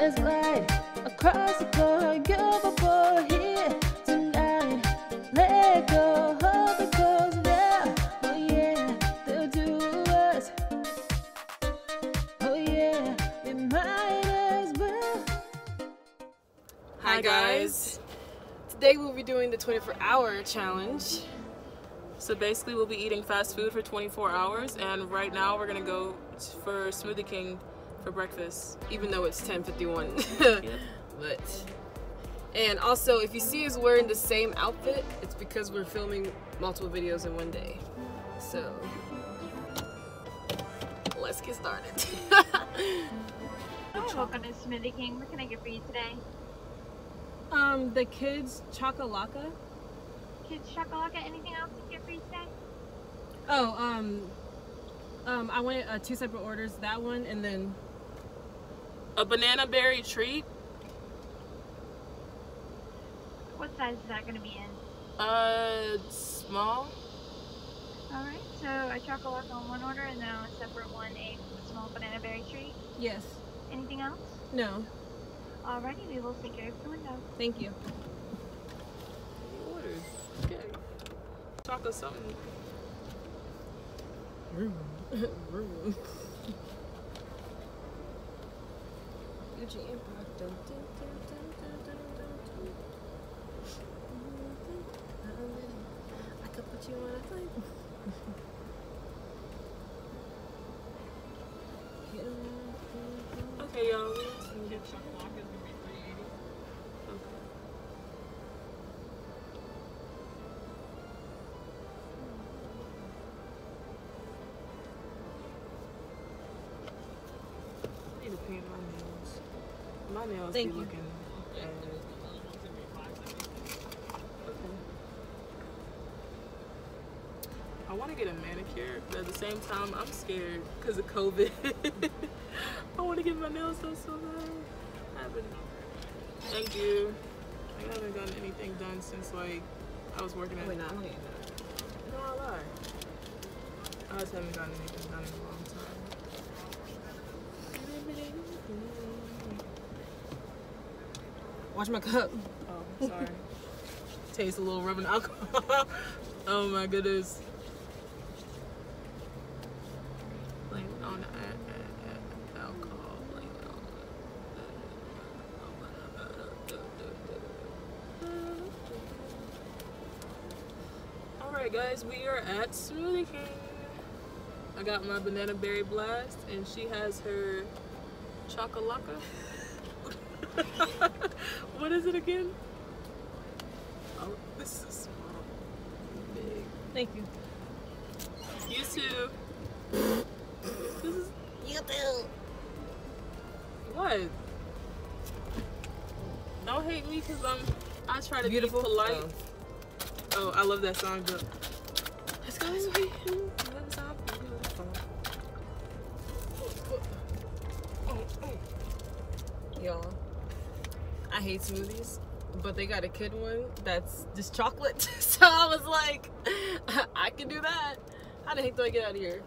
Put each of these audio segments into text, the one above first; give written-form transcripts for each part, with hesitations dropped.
is life across the board. You're the boy here tonight. Let go, hope it goes now. Oh yeah, they'll do us. Oh yeah, they might as well. Hi guys. Today we'll be doing the 24-hour challenge. So basically we'll be eating fast food for 24 hours, and right now we're gonna go for Smoothie King for breakfast, even though it's 10:51. Yeah. And also, if you see us wearing the same outfit, it's because we're filming multiple videos in one day. So let's get started. Welcome to Smoothie King. What can I get for you today? The kids chocolaca. Kids chocolaca. Anything else you can get for you today? Oh, I wanted two separate orders. That one, and then a banana berry treat. What size is that going to be in? Small. All right. So a chocolaca on one order, and then on a separate one, a small banana berry treat. Yes. Anything else? No. Alrighty, we will take care of the window. Thank you. Orders. Okay. Chocolate something. I could put you on a plane. Okay, y'all. I need to paint my nails. My nails Thank be you. Looking bad. Okay. I want to get a manicure, but at the same time, I'm scared because of COVID. I want to get my nails done so bad. I haven't. Thank you. I haven't gotten anything done since like I was working at. Wait, no, I'm getting done. No, I lied. I just haven't gotten anything done in a long time. Watch my cup. Oh, sorry. Tastes a little rubbing alcohol. Oh my goodness. Blame it on the alcohol. Blame it on the... Alright guys, we are at Smoothie King. I got my banana berry blast, and she has her chocolaca. What is it again? Oh, this is small. Big. Thank you. You too. This is... You too. What? Don't hate me because I try to Beautiful. Be polite. Oh, I love that song, but... Let's go this way. Y'all, I hate smoothies, but they got a kid one that's just chocolate. So I was like, I can do that. How the heck do I get out of here?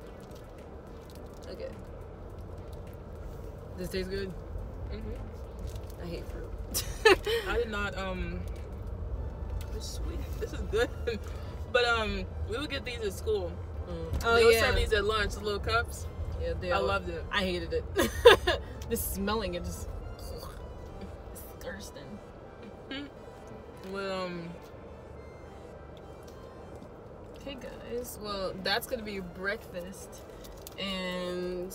Okay. This tastes good. Mm-hmm. I hate fruit. I did not, it's sweet. This is good. But, we would get these at school. Mm. Oh, they would serve these at lunch, the little cups. Yeah, they loved it. I hated it. The smelling, it just... Thurston. Well, okay guys, well that's gonna be breakfast, and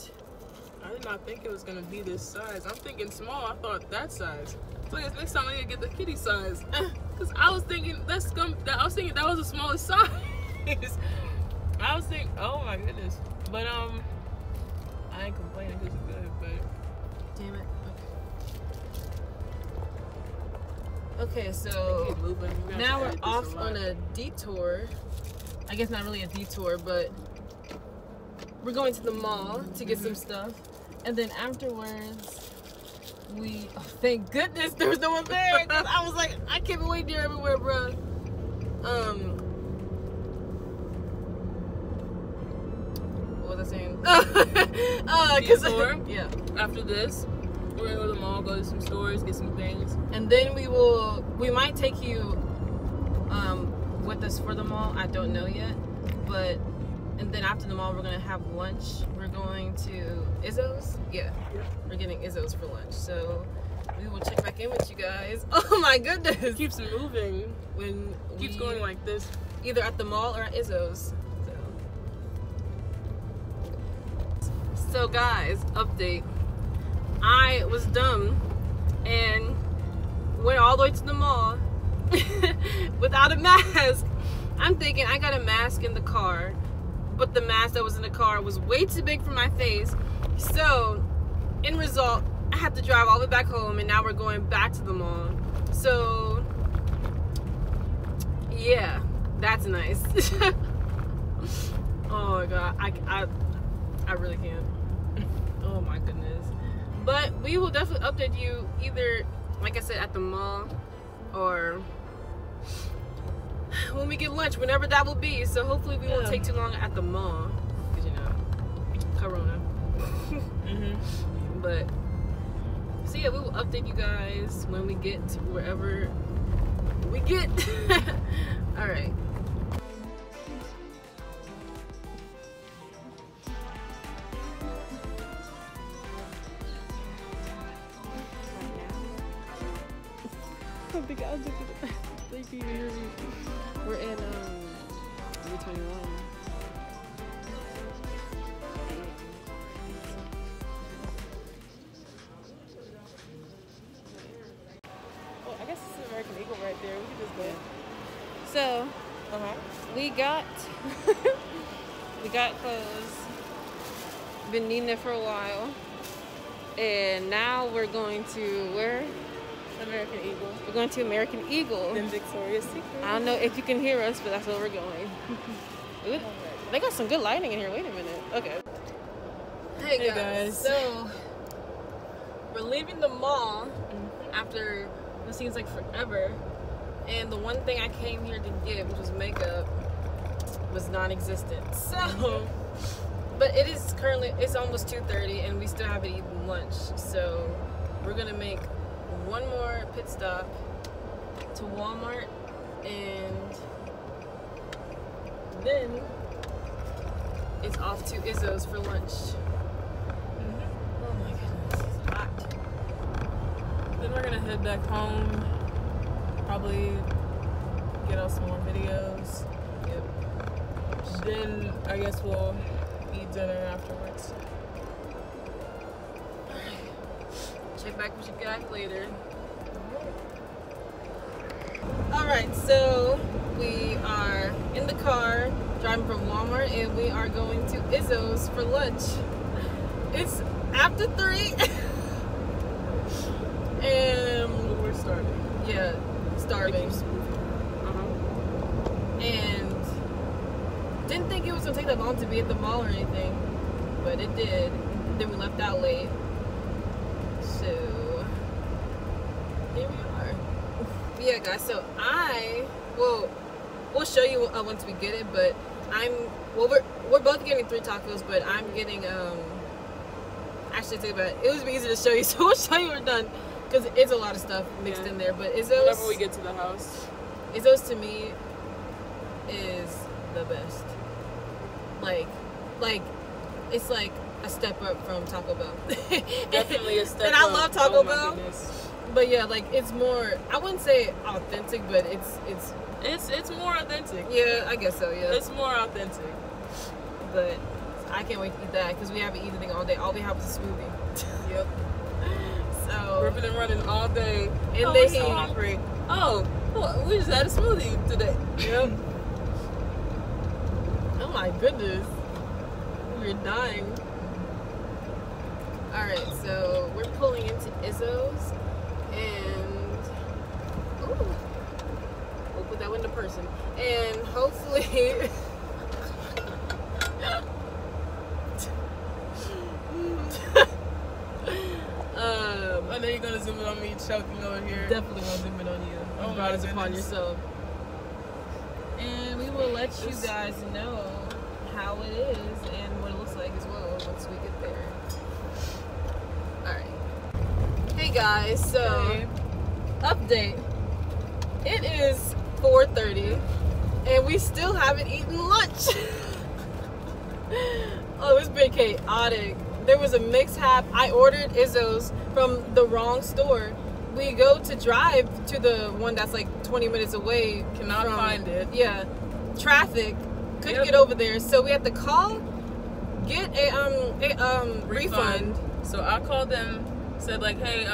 I did not think it was gonna be this size. I'm thinking small. I thought that size. So I guess next time I need to get the kitty size, because I was thinking that was the smallest size. I was thinking, oh my goodness, but I ain't complaining. This is good, but damn it. Okay, so now we're off on a detour. I guess not really a detour, but we're going to the mall to get some stuff. And then afterwards, we... Oh, thank goodness there was no one there. I was like, I can't be waiting here everywhere, bro. What was I saying? Detour. Yeah. After this, We're gonna go to the mall, go to some stores, get some things, and then we might take you with us for the mall. I don't know yet, but and then after the mall we're gonna have lunch. We're going to Izzo's. Yeah, we're getting Izzo's for lunch, so we will check back in with you guys. Oh my goodness, it keeps moving when it keeps going like this, either at the mall or at Izzo's. So guys, update. I was dumb and went all the way to the mall without a mask. I'm thinking I got a mask in the car, but the mask that was in the car was way too big for my face. So, in result, I had to drive all the way back home, and now we're going back to the mall. So, yeah, that's nice. Oh my God, I really can't. Oh my goodness. But we will definitely update you either, like I said, at the mall or when we get lunch, whenever that will be. So hopefully we won't take too long at the mall, because you know, Corona. But, so yeah, we will update you guys when we get to wherever we get. All right. We're in 321. Oh, I guess it's American Eagle right there. We can just go. So, we got clothes. Been needing it for a while, and now we're going to where? American Eagle. We're going to American Eagle. Then Victoria's Secret. I don't know if you can hear us, but that's where we're going. Ooh, they got some good lighting in here. Wait a minute. Okay. Hey guys. So we're leaving the mall after what seems like forever, and the one thing I came here to get, which was makeup, was non-existent. So, but it is currently, it's almost 2:30, and we still haven't eaten lunch. So we're gonna make one more pit stop to Walmart, and then it's off to Izzo's for lunch. Oh my goodness, it's hot. Then we're gonna head back home, probably get us some more videos. Yep. Then I guess we'll eat dinner afterwards. Check back with you guys later. Alright, so we are in the car driving from Walmart, and we are going to Izzo's for lunch. It's after 3 and we're starving. Yeah, starving. And didn't think it was gonna take that long to be at the mall or anything, but it did. Then we left out late. So here we are. Yeah guys, so we'll show you once we get it, but we're both getting 3 tacos, but I'm getting actually take about it would be easy to show you, so we'll show you when we're done, because it's a lot of stuff mixed in there. But Izzo's, whenever we get to the house, Izzo's to me is the best. Like it's like a step up from Taco Bell. Definitely a step up. And I love Taco Bell. But yeah, like it's more, I wouldn't say authentic, but it's more authentic. Yeah, I guess so, yeah. It's more authentic. But I can't wait to eat that, because we haven't eaten anything all day. All we have is a smoothie. Yep. So ripping and running all day. And we're so hungry. Oh, well, we just had a smoothie today. Yep. Oh my goodness. We're dying. Alright, so we're pulling into Izzo's, and we'll put that window person, and hopefully I know you're gonna zoom in on me choking over here. Definitely gonna zoom in on you. Oh, God is upon yourself. And we will let you guys know how it is and what it looks like as well once we get there. Alright. Hey guys, so update. It is 4:30 and we still haven't eaten lunch. Oh, it's been chaotic. There was a mishap. I ordered Izzo's from the wrong store. We go to drive to the one that's like 20 minutes away. Cannot find it. Yeah. Traffic. Couldn't get over there. So we had to call, get a refund. So I called them, said like, hey,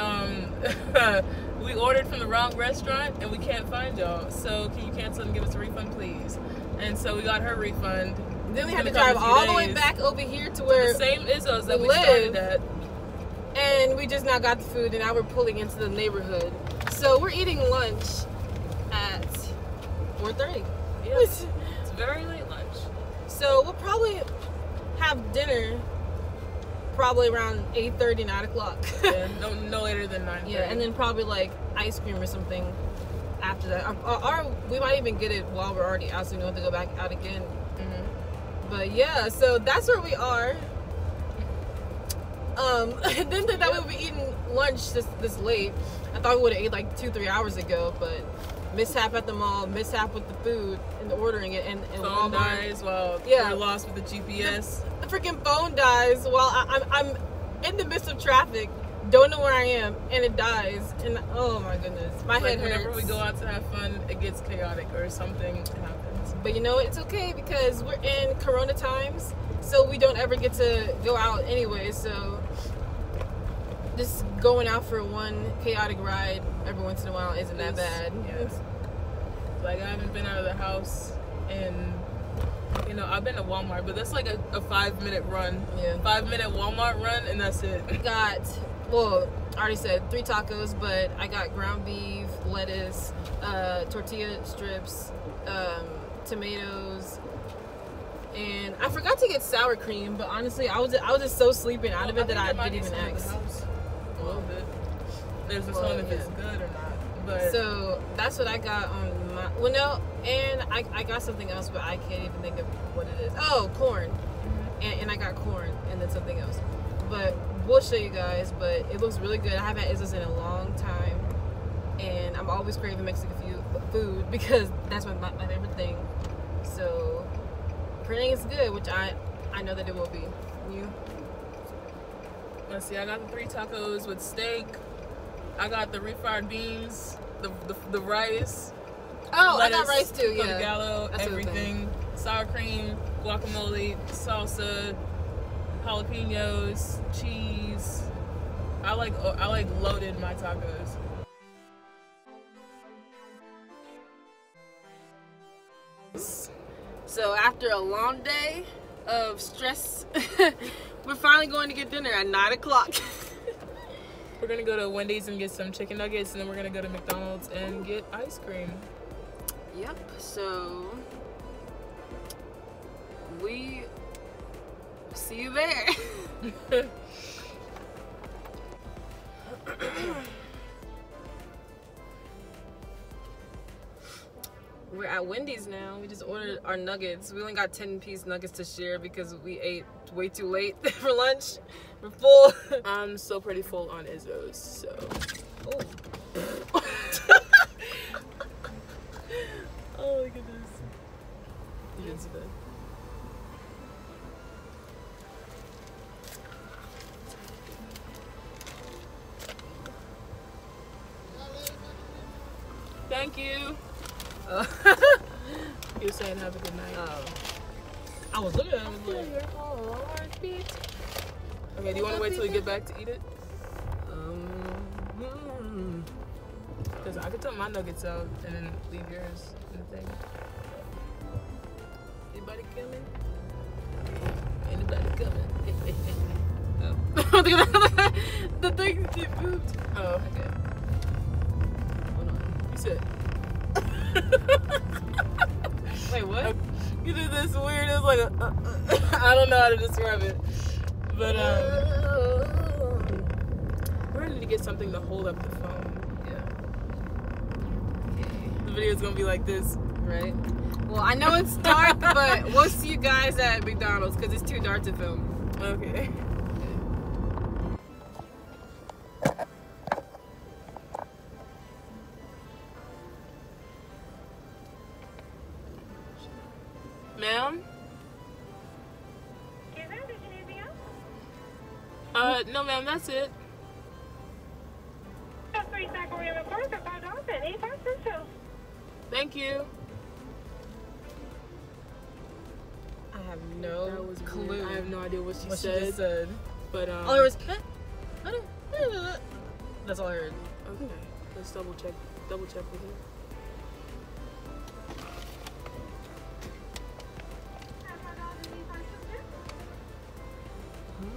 we ordered from the wrong restaurant and we can't find y'all. So can you cancel and give us a refund, please? And so we got her refund. Then we had to drive all the way back over here to where the same Izzo's that we started at. And we just now got the food and now we're pulling into the neighborhood. So we're eating lunch at 4:30. Yes. It's very late lunch. So we'll probably have dinner probably around 8:30, 9 o'clock. Yeah, no later than 9:30. Yeah, and then probably like ice cream or something after that. Or we might even get it while we're already out so we don't have to go back out again. Mm-hmm. But yeah, so that's where we are. Didn't think that we would be eating lunch this late. I thought we would have ate like 2-3 hours ago, but mishap at the mall, mishap with the food and ordering it, and phone dies while we're lost with the GPS. The freaking phone dies while I'm in the midst of traffic, don't know where I am, and it dies. And oh my goodness, my head hurts. Whenever we go out to have fun, it gets chaotic or something happens. But you know, it's okay because we're in Corona times, so we don't ever get to go out anyway. So just going out for one chaotic ride every once in a while isn't that bad. Yes. Like I haven't been out of the house and, you know, I've been to Walmart, but that's like a 5-minute run. Yeah. 5-minute Walmart run and that's it. I got, well, I already said 3 tacos, but I got ground beef, lettuce, tortilla strips, tomatoes, and I forgot to get sour cream, but honestly, I was just so sleeping out of it that I didn't even ask. There's this one if it's good or not. But so that's what I got on my. Well, no, and I got something else, but I can't even think of what it is. Oh, corn, and I got corn, and then something else. But we'll show you guys. But it looks really good. I haven't had Izzo's in a long time, and I'm always craving Mexican food because that's my favorite thing. So. Printing is good, which I know that it will be. You? Let's see, I got the 3 tacos with steak. I got the refried beans, the rice. Oh, lettuce, I got rice too, yeah. Gallo, everything. Sour cream, guacamole, salsa, jalapenos, cheese. I like loaded my tacos. So after a long day of stress, we're finally going to get dinner at 9 o'clock. We're going to go to Wendy's and get some chicken nuggets, and then we're going to go to McDonald's and get ice cream. Yep, so we see you there. We're at Wendy's now. We just ordered our nuggets. We only got 10-piece nuggets to share because we ate way too late for lunch. We're full. I'm so pretty full on Izzo's, so. Oh. Oh my goodness. You didn't see that. Thank you. You were saying have a good night. I was looking at him. Okay, do you want to wait till we get back to eat it? Because I could throw my nuggets out and then leave yours in the thing. Anybody coming? Anybody coming? Oh. The thing get moved. Oh, okay. Hold on. You said. Wait, what? You did this weird, it was like a, I don't know how to describe it. But, we're ready to get something to hold up the phone. Yeah. Okay. The video's gonna be like this. Right? Well, I know it's dark, but we'll see you guys at McDonald's because it's too dark to film. Okay. ma'am? No ma'am, that's it. Thank you. I have no clue. Weird. I have no idea what she just said. But all there was. That's all I heard. Okay, let's double check with you.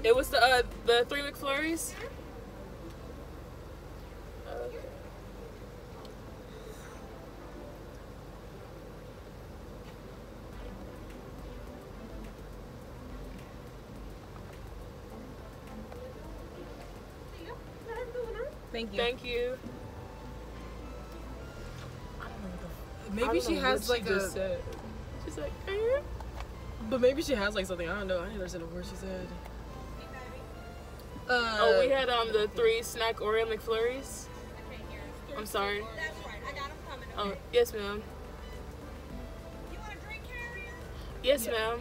It was the 3 McFlurries. Thank you. Thank you. I don't know what the. Maybe she has like a. She's like. Eh. But maybe she has like something. I don't know. I didn't understand the word she said. Oh, we had the 3 snack Oreo McFlurries. I'm sorry. That's right. I got them coming. Oh, yes, ma'am. You want a drink, Carrie? Yes, ma'am.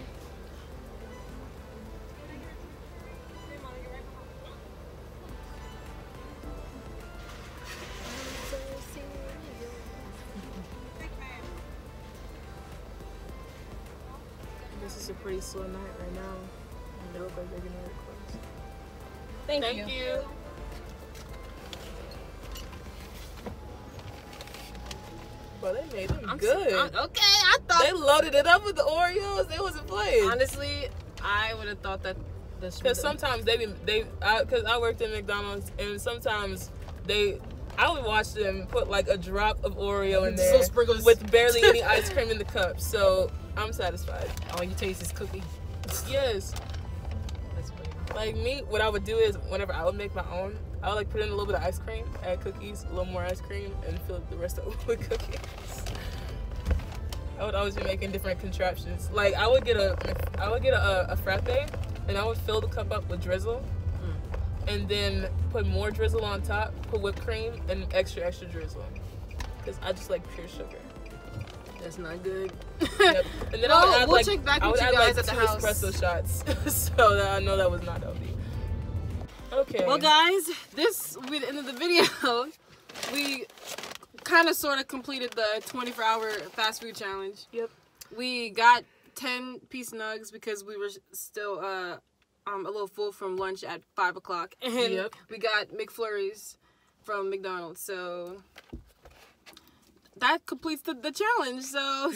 This is a pretty slow night right now. I know, but they're gonna request. Thank you. Well, they made them good. Okay, I thought they loaded it up with the Oreos. They wasn't playing. Honestly, I would have thought that. Because sometimes I worked at McDonald's, and sometimes I would watch them put like a drop of Oreo in there with barely any ice cream in the cup. So I'm satisfied. All you taste is cookie. Yes. Like me, what I would do is whenever I would make my own, I would like put in a little bit of ice cream, add cookies, a little more ice cream, and fill the rest of it with cookies. I would always be making different contraptions. Like I would get a frappe, and I would fill the cup up with drizzle, and then put more drizzle on top, put whipped cream, and extra drizzle, because I just like pure sugar. That's not good. Yep. And then we'll check back with you guys at the house. Espresso shots, so that I know that was not healthy. Okay. Well, guys, this will be the end of the video. We kind of sort of completed the 24-hour fast food challenge. Yep. We got 10-piece nugs because we were still a little full from lunch at 5 o'clock, and we got McFlurries from McDonald's. So. That completes the challenge. So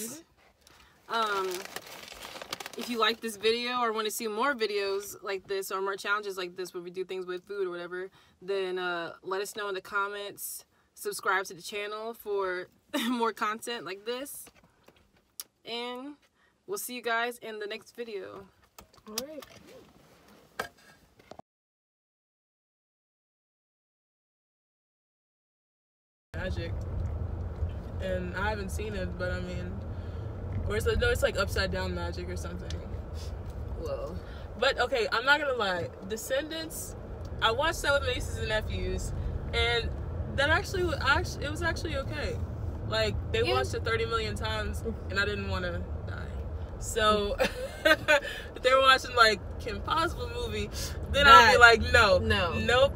if you like this video or want to see more videos like this or more challenges like this where we do things with food or whatever, then let us know in the comments. Subscribe to the channel for more content like this, and we'll see you guys in the next video. All right. Magic. And I haven't seen it, but I mean, or it's like, no, it's like upside down magic or something. Whoa. But okay, I'm not gonna lie. Descendants, I watched that with my nieces and nephews, and that actually it was actually okay. Like they watched it 30 million times, and I didn't want to die. So they were watching like Kim Possible movie. Then I'd be like, no, nope.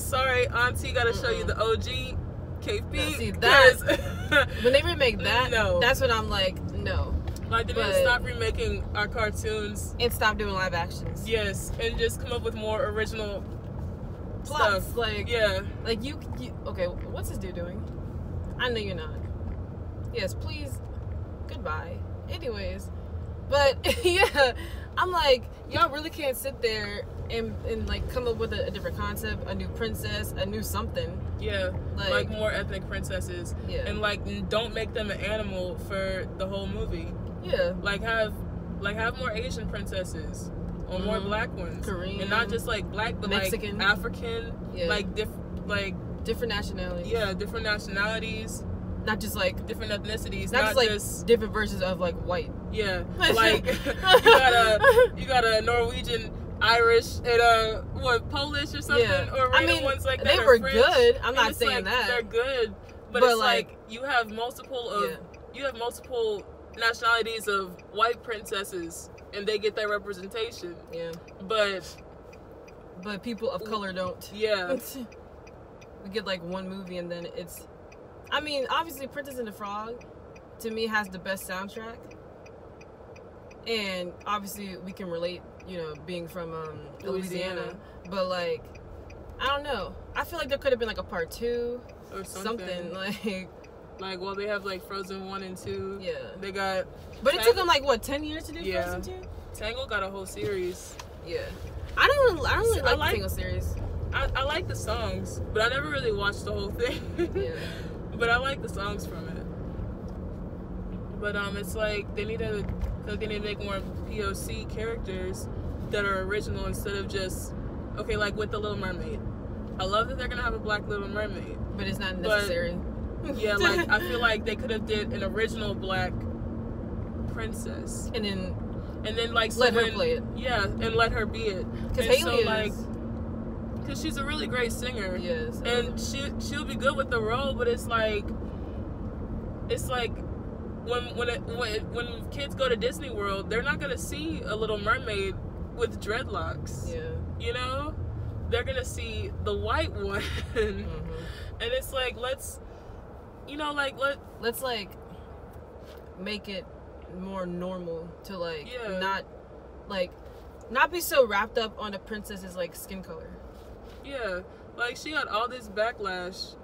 Sorry, Auntie, gotta show you the OG. KP, that when they remake that, that's when I'm like, no. Like they need to stop remaking our cartoons and stop doing live actions. Yes, and just come up with more original plots. Stuff. Like like you. Okay, what's this dude doing? I know you're not. Yes, please. Goodbye. Anyways, but yeah, I'm like, y'all really can't sit there and like come up with a different concept, a new princess, a new something. Yeah, like more ethnic princesses. Yeah. And like don't make them an animal for the whole movie. Yeah. Like have more Asian princesses or more black ones. Korean. And not just like black, but Mexican. Like African. Yeah. Like different nationalities. Yeah, different nationalities. Not just like different ethnicities. Not just different versions of like white. Yeah. Like you got a Norwegian, Irish, and Polish or something, or random ones like that. They were good. I'm not saying that they're good, but it's like you have multiple nationalities of white princesses and they get that representation. Yeah. But people of color don't. Yeah. We get like one movie and then it's, I mean, obviously Princess and the Frog to me has the best soundtrack. And obviously we can relate, you know, being from Louisiana. But like, I don't know. I feel like there could have been like a part two or something like. Like, well, they have like Frozen 1 and 2. Yeah. They got. But Tangled. It took them like, what, 10 years to do Frozen 2? Tangled got a whole series. Yeah. I don't really like the Tangled series. I like the songs, but I never really watched the whole thing. Yeah. But I like the songs from it. But it's like they need to make more POC characters that are original instead of just, okay, like with the Little Mermaid. I love that they're gonna have a black Little Mermaid, but it's not necessary. Yeah, like I feel like they could have did an original black princess, and then like let her play it. Yeah, and let her be it. Because Haley because she's a really great singer. Yes, and she'll be good with the role, but it's like when kids go to Disney World, they're not gonna see a Little Mermaid with dreadlocks. Yeah, you know, they're gonna see the white one, and it's like let's. You know, like let's like make it more normal to not be so wrapped up on a princess's like skin color. Yeah, like she got all this backlash.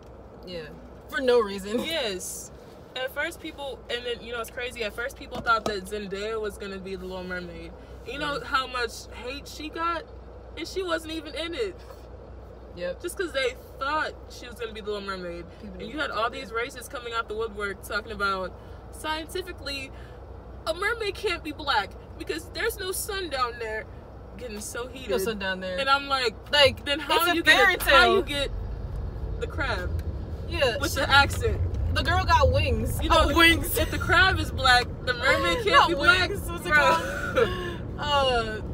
Yeah, for no reason. Yes. At first, it's crazy. At first, people thought that Zendaya was gonna be the Little Mermaid. You know how much hate she got, and she wasn't even in it. Yep. Just because they thought she was going to be the Little Mermaid. People and you had all these racists coming out the woodwork talking about, scientifically, a mermaid can't be black because there's no sun down there. Getting so heated. No sun down there. And I'm like then how you get the crab? Yeah. With the accent. The girl got wings. You know, wings. If the crab is black, the mermaid can't be black. What's it called?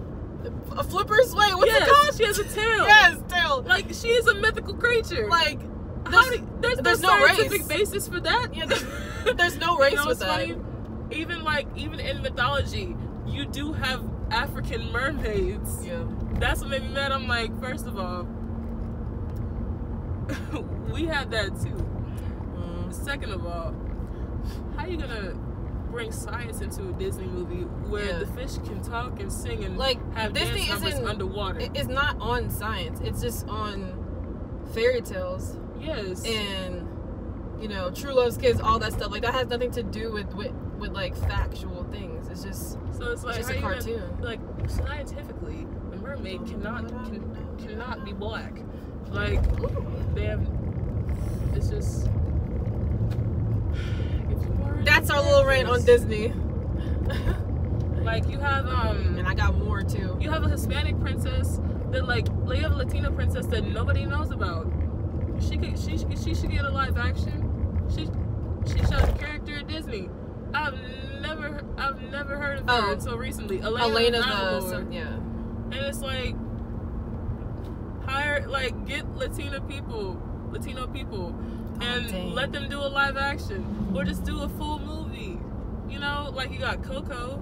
A flippers? Wait, what's it called? She has a tail. Yes, tail. Like, she is a mythical creature. Like, there's no scientific basis for that. Yeah, there's no race with that. Funny? Even in mythology, you do have African mermaids. Yeah. That's what made me mad. I'm like, first of all, we had that too. Second of all, how are you gonna bring science into a Disney movie where the fish can talk and sing and like have Disney dance numbers underwater? It's not on science. It's just on fairy tales. Yes. And you know, True Love's Kiss, all that stuff. Like that has nothing to do with like factual things. It's just it's just a cartoon. Like scientifically, a mermaid cannot be black. Like they have. It's just. That's our little rant on Disney. Like you have and I got more too. You have a Hispanic princess that you have a Latina princess that nobody knows about. She should get a live action. She shot a character at Disney. I've never heard of her until recently. Elena, and it's like hire get Latino people. And let them do a live action or just do a full movie, you know, like you got Coco,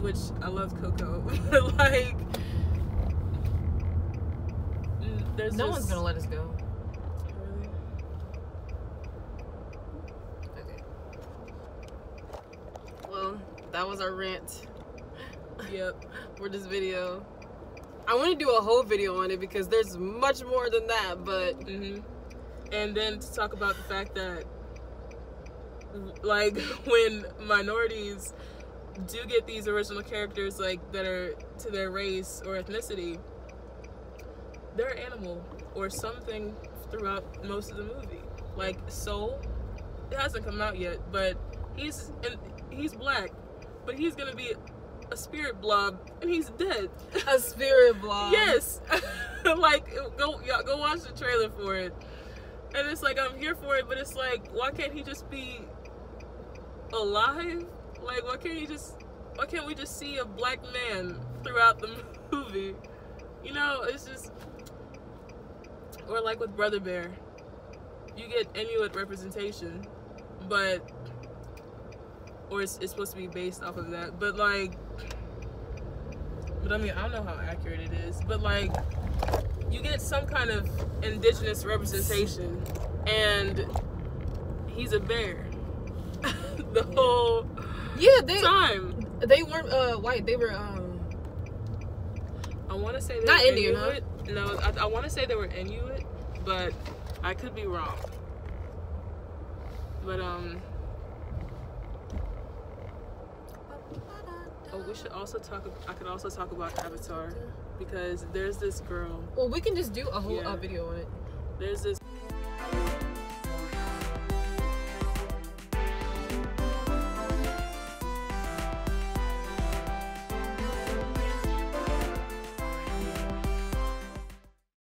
which I love Coco. Like there's no one's gonna let us go. Really? Okay, well that was our rant. Yep. For this video, I want to do a whole video on it because there's much more than that, but and then to talk about the fact that, like, when minorities do get these original characters, like, that are to their race or ethnicity, they're an animal or something throughout most of the movie. Like, Soul, it hasn't come out yet, but he's black, but he's gonna be a spirit blob, and he's dead. A spirit blob? Yes! Like, y'all go watch the trailer for it. And it's like, I'm here for it, but it's like, why can't he just be alive? Like, why can't we just see a black man throughout the movie? You know, it's just, or like with Brother Bear, you get Inuit representation, but or it's supposed to be based off of that. But like, but I mean, I don't know how accurate it is, but like, you get some kind of indigenous representation, and he's a bear the whole time. They weren't white. They were I want to say they not were Indian. Inuit. Huh? No, I want to say they were Inuit, but I could be wrong. But oh, we should also talk. I could also talk about Avatar, because there's this girl. Well, we can just do a whole video on it. There's this.